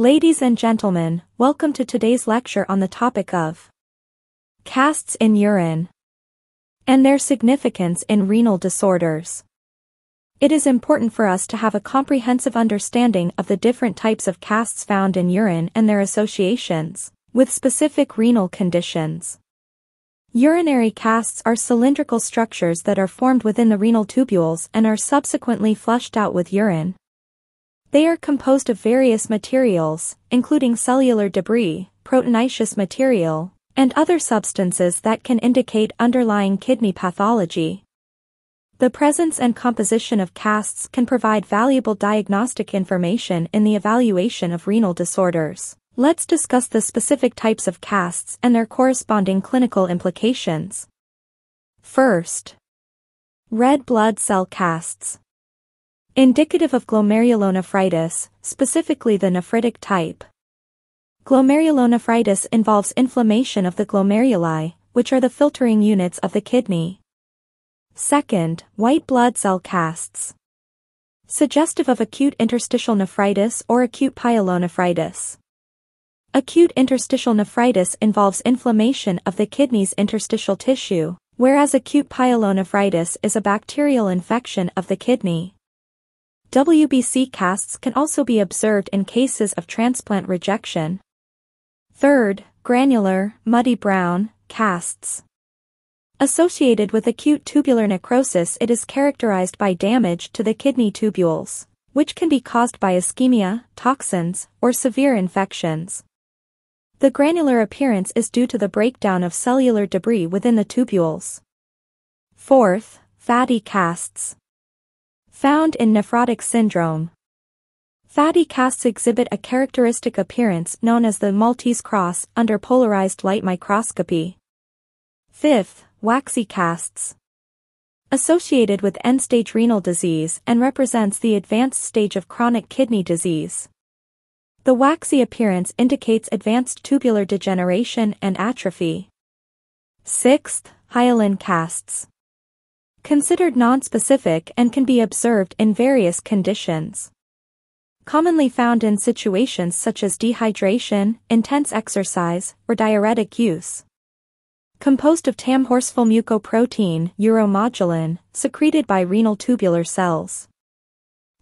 Ladies and gentlemen, welcome to today's lecture on the topic of casts in urine and their significance in renal disorders. It is important for us to have a comprehensive understanding of the different types of casts found in urine and their associations with specific renal conditions. Urinary casts are cylindrical structures that are formed within the renal tubules and are subsequently flushed out with urine. They are composed of various materials, including cellular debris, proteinaceous material, and other substances that can indicate underlying kidney pathology. The presence and composition of casts can provide valuable diagnostic information in the evaluation of renal disorders. Let's discuss the specific types of casts and their corresponding clinical implications. First, red blood cell casts. Indicative of glomerulonephritis, specifically the nephritic type. Glomerulonephritis involves inflammation of the glomeruli, which are the filtering units of the kidney. Second, white blood cell casts. Suggestive of acute interstitial nephritis or acute pyelonephritis. Acute interstitial nephritis involves inflammation of the kidney's interstitial tissue, whereas acute pyelonephritis is a bacterial infection of the kidney. WBC casts can also be observed in cases of transplant rejection. Third, granular, muddy brown casts. Associated with acute tubular necrosis, it is characterized by damage to the kidney tubules, which can be caused by ischemia, toxins, or severe infections. The granular appearance is due to the breakdown of cellular debris within the tubules. Fourth, fatty casts. Found in nephrotic syndrome. Fatty casts exhibit a characteristic appearance known as the Maltese cross under polarized light microscopy. Fifth, waxy casts. Associated with end-stage renal disease and represents the advanced stage of chronic kidney disease. The waxy appearance indicates advanced tubular degeneration and atrophy. Sixth, hyaline casts. Considered nonspecific and can be observed in various conditions. Commonly found in situations such as dehydration, intense exercise, or diuretic use. Composed of Tamm-Horsfall mucoprotein, uromodulin, secreted by renal tubular cells.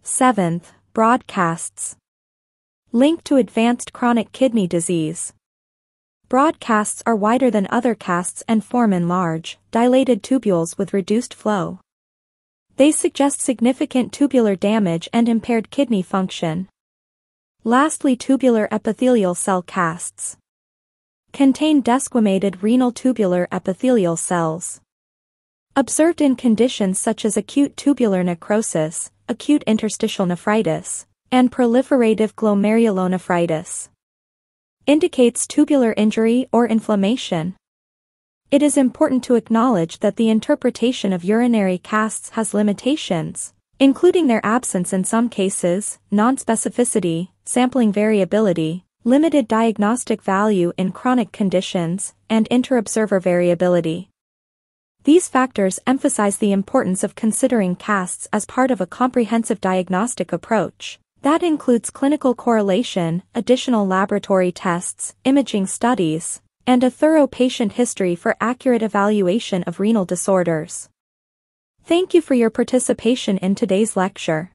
Seventh, broad casts. Linked to advanced chronic kidney disease. Broad casts are wider than other casts and form in large, dilated tubules with reduced flow. They suggest significant tubular damage and impaired kidney function. Lastly, tubular epithelial cell casts. Contain desquamated renal tubular epithelial cells. Observed in conditions such as acute tubular necrosis, acute interstitial nephritis, and proliferative glomerulonephritis. Indicates tubular injury or inflammation. It is important to acknowledge that the interpretation of urinary casts has limitations, including their absence in some cases, nonspecificity, sampling variability, limited diagnostic value in chronic conditions, and inter-observer variability. These factors emphasize the importance of considering casts as part of a comprehensive diagnostic approach. That includes clinical correlation, additional laboratory tests, imaging studies, and a thorough patient history for accurate evaluation of renal disorders. Thank you for your participation in today's lecture.